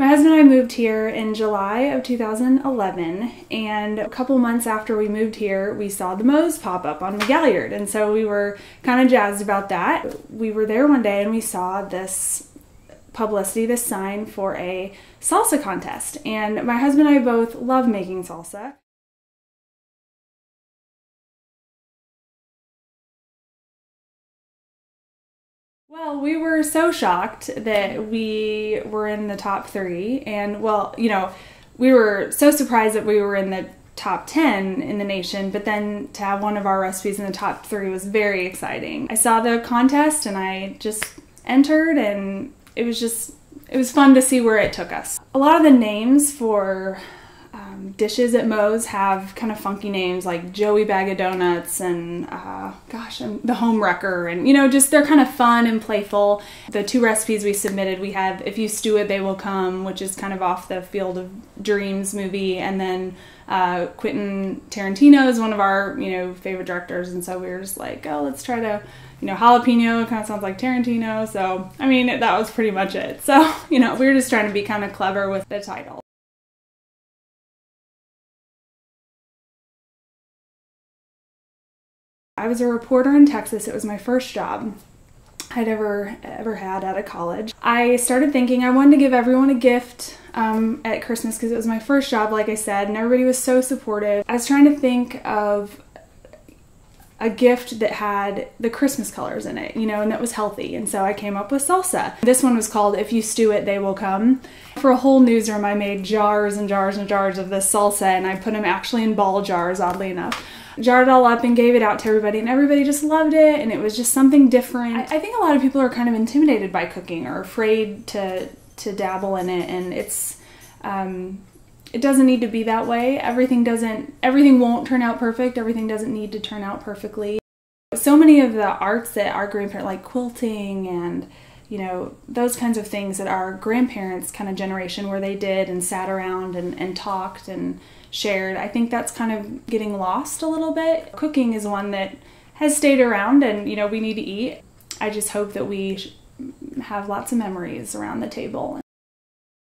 My husband and I moved here in July of 2011, and a couple months after we moved here, we saw the Moe's pop up on McGalliard, and so we were kind of jazzed about that. We were there one day and we saw this publicity, this sign for a salsa contest, and my husband and I both love making salsa. Well, we were so shocked that we were in the top 3, and well, you know, we were so surprised that we were in the top 10 in the nation, but then to have one of our recipes in the top 3 was very exciting. I saw the contest and I just entered, and it was fun to see where it took us. A lot of the names for dishes at Moe's have kind of funky names like Joey Bag of Donuts and The Homewrecker, and you know, just they're kind of fun and playful. The 2 recipes we submitted, we had If You Stew It, They Will Come, which is kind of off the Field of Dreams movie, and then Quentin Tarantino is one of our, you know, favorite directors, and so we were just like, oh, let's try to, you know, jalapeno kind of sounds like Tarantino, so I mean, that was pretty much it. So, you know, we were just trying to be kind of clever with the title. I was a reporter in Texas. It was my first job I'd ever had out of college. I started thinking I wanted to give everyone a gift at Christmas because it was my first job, like I said, and everybody was so supportive. I was trying to think of a gift that had the Christmas colors in it, you know, and that was healthy, and so I came up with salsa. This one was called If You Stew It, They Will Come. For a whole newsroom, I made jars and jars and jars of this salsa, and I put them actually in ball jars, oddly enough. Jarred it all up and gave it out to everybody, and everybody just loved it, and it was just something different. I think a lot of people are kind of intimidated by cooking or afraid to dabble in it, and it's it doesn't need to be that way. Everything won't turn out perfect. Everything doesn't need to turn out perfectly. So many of the arts that our grandparents, like quilting and, you know, those kinds of things that our grandparents kind of generation where they did and sat around and talked and shared, I think that's kind of getting lost a little bit. Cooking is one that has stayed around, and, you know, we need to eat. I just hope that we have lots of memories around the table.